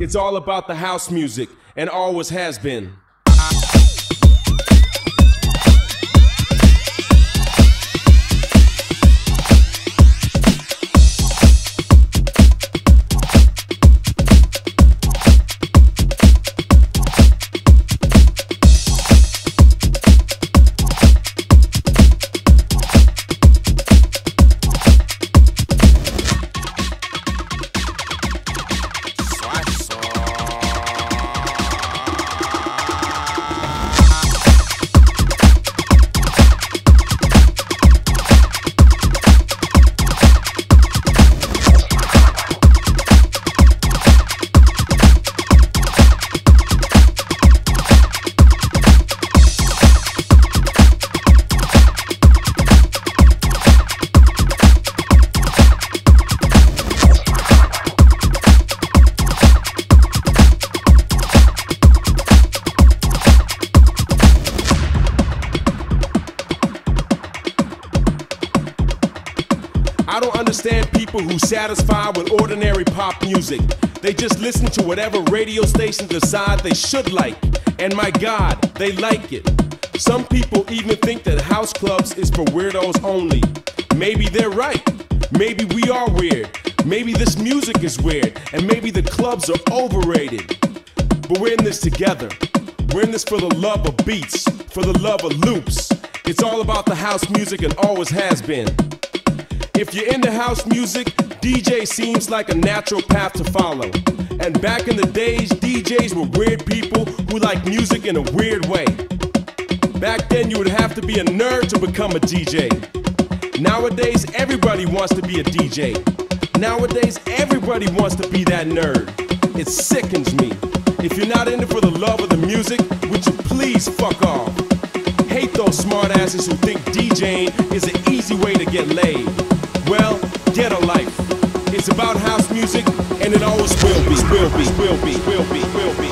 It's all about the house music, and always has been. I don't understand people who satisfy with ordinary pop music. They just listen to whatever radio station decide they should like. And my God, they like it. Some people even think that house clubs is for weirdos only. Maybe they're right. Maybe we are weird. Maybe this music is weird. And maybe the clubs are overrated. But we're in this together. We're in this for the love of beats, for the love of loops. It's all about the house music and always has been. If you're into house music, DJ seems like a natural path to follow. And back in the days, DJs were weird people who liked music in a weird way. Back then, you would have to be a nerd to become a DJ. Nowadays, everybody wants to be a DJ. Nowadays, everybody wants to be that nerd. It sickens me. If you're not in it for the love of the music, would you please fuck off? Hate those smartasses who think DJing is an easy way to get laid. Well, get a life. It's about house music, and it always will be.